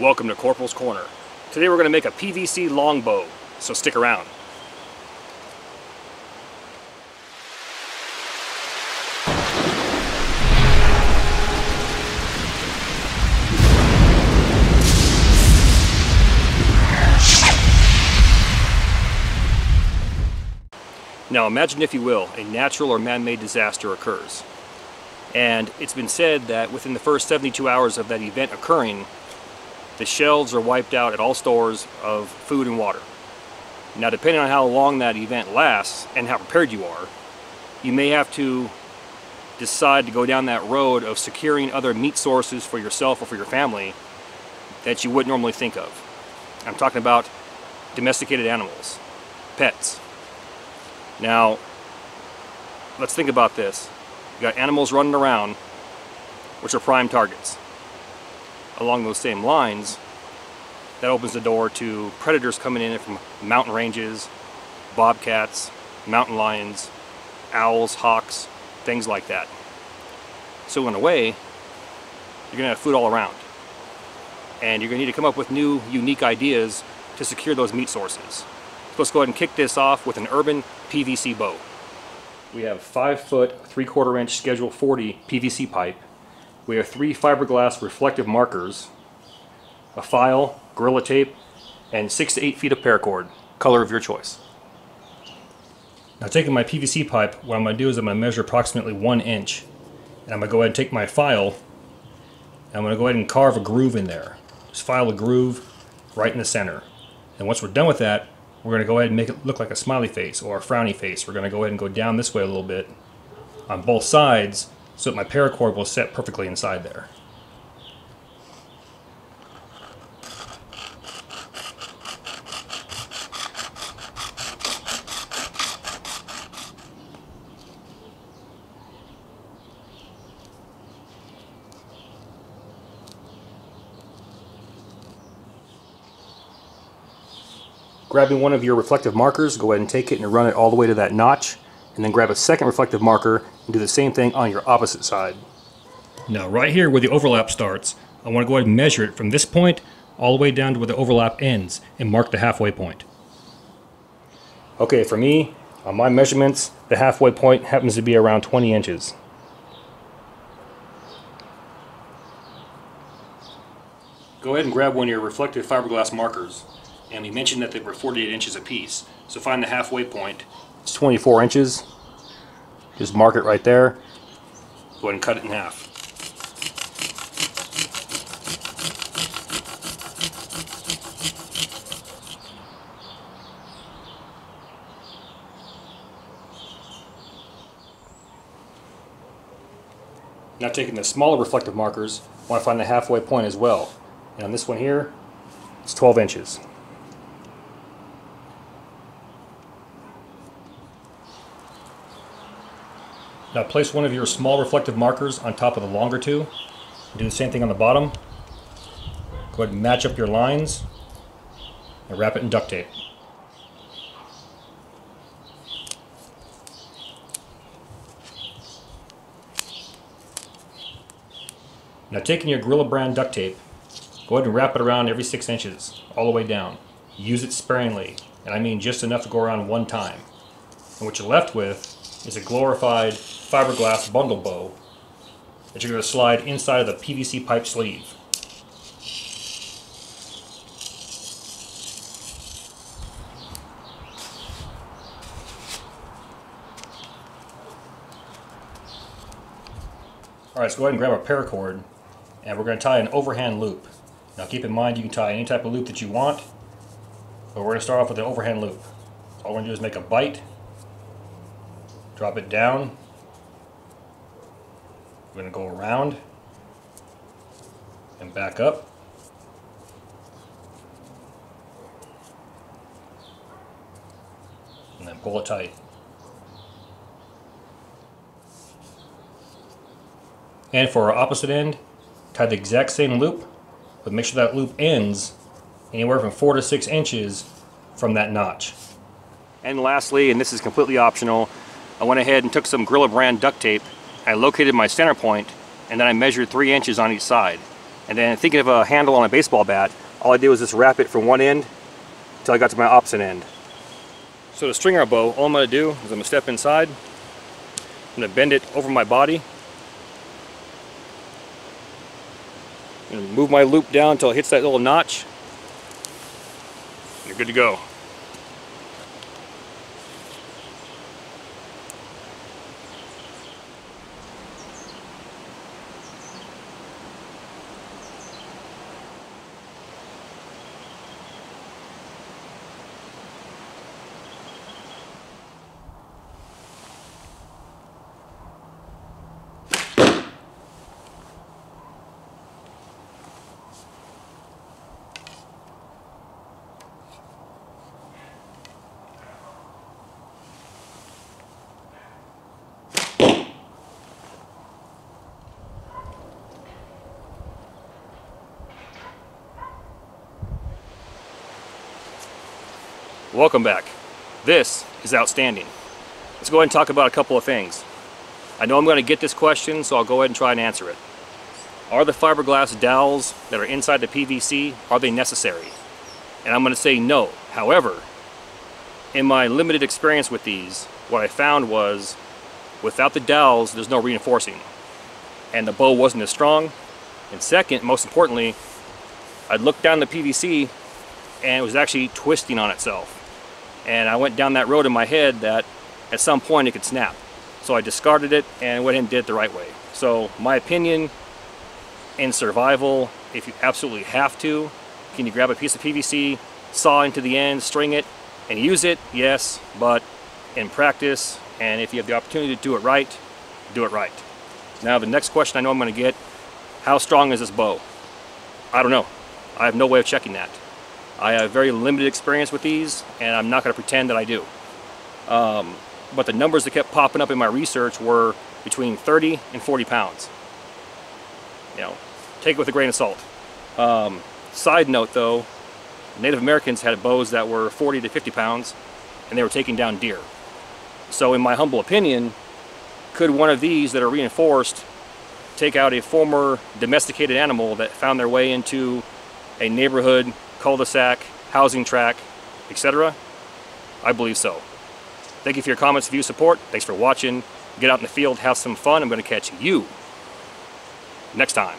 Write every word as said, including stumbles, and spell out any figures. Welcome to Corporal's Corner. Today we're going to make a P V C longbow, so stick around. Now imagine, if you will, a natural or man-made disaster occurs. And it's been said that within the first seventy-two hours of that event occurring, the shelves are wiped out at all stores of food and water. Now depending on how long that event lasts and how prepared you are, you may have to decide to go down that road of securing other meat sources for yourself or for your family that you wouldn't normally think of. I'm talking about domesticated animals, pets. Now, let's think about this. You've got animals running around, which are prime targets. Along those same lines, that opens the door to predators coming in from mountain ranges, bobcats, mountain lions, owls, hawks, things like that. So in a way, you're gonna have food all around. And you're gonna need to come up with new, unique ideas to secure those meat sources. Let's go ahead and kick this off with an urban P V C bow. We have five foot, three quarter inch schedule forty P V C pipe. We have three fiberglass reflective markers, a file, gorilla tape, and six to eight feet of paracord, color of your choice. Now taking my P V C pipe, what I'm going to do is I'm going to measure approximately one inch. And I'm going to go ahead and take my file, and I'm going to go ahead and carve a groove in there. Just file a groove right in the center. And once we're done with that, we're going to go ahead and make it look like a smiley face or a frowny face. We're going to go ahead and go down this way a little bit on both sides so that my paracord will set perfectly inside there. Grabbing one of your reflective markers, go ahead and take it and run it all the way to that notch, and then grab a second reflective marker and do the same thing on your opposite side. Now right here where the overlap starts, I want to go ahead and measure it from this point all the way down to where the overlap ends and mark the halfway point. Okay, for me, on my measurements, the halfway point happens to be around twenty inches. Go ahead and grab one of your reflective fiberglass markers. And we mentioned that they were forty-eight inches a piece. So find the halfway point. It's twenty-four inches. Just mark it right there. Go ahead and cut it in half. Now taking the smaller reflective markers, I want to find the halfway point as well. And on this one here, it's twelve inches. Now place one of your small reflective markers on top of the longer two. Do the same thing on the bottom. Go ahead and match up your lines and wrap it in duct tape. Now taking your Gorilla brand duct tape, go ahead and wrap it around every six inches, all the way down. Use it sparingly, and I mean just enough to go around one time. And what you're left with is a glorified fiberglass bundle bow that you're going to slide inside of the P V C pipe sleeve. Alright, so go ahead and grab a paracord, and we're going to tie an overhand loop. Now keep in mind, you can tie any type of loop that you want, but we're going to start off with the overhand loop. All we're going to do is make a bite. Drop it down. We're going to go around and back up. And then pull it tight. And for our opposite end, tie the exact same loop, but make sure that loop ends anywhere from four to six inches from that notch. And lastly, and this is completely optional, I went ahead and took some Gorilla brand duct tape, I located my center point, and then I measured three inches on each side. And then thinking of a handle on a baseball bat, all I did was just wrap it from one end until I got to my opposite end. So to string our bow, all I'm going to do is I'm going to step inside, I'm going to bend it over my body, and move my loop down until it hits that little notch. You're good to go. Welcome back. This is outstanding. Let's go ahead and talk about a couple of things. I know I'm going to get this question, so I'll go ahead and try and answer it. Are the fiberglass dowels that are inside the P V C, are they necessary? And I'm going to say no. However, in my limited experience with these, what I found was without the dowels, there's no reinforcing. And the bow wasn't as strong. And second, most importantly, I'd look down the P V C and it was actually twisting on itself. And I went down that road in my head that at some point it could snap. So I discarded it and went ahead and did it the right way. So my opinion, in survival, if you absolutely have to, can you grab a piece of P V C, saw into the end, string it, and use it? Yes, but in practice, and if you have the opportunity to do it right, do it right. Now the next question I know I'm gonna get, how strong is this bow? I don't know. I have no way of checking that. I have very limited experience with these, and I'm not going to pretend that I do. Um, but the numbers that kept popping up in my research were between thirty and forty pounds. You know, take it with a grain of salt. Um, side note though, Native Americans had bows that were forty to fifty pounds, and they were taking down deer. So in my humble opinion, could one of these that are reinforced take out a former domesticated animal that found their way into a neighborhood cul-de-sac, housing track, et cetera? I believe so. Thank you for your comments, view, support. Thanks for watching. Get out in the field, have some fun. I'm going to catch you next time.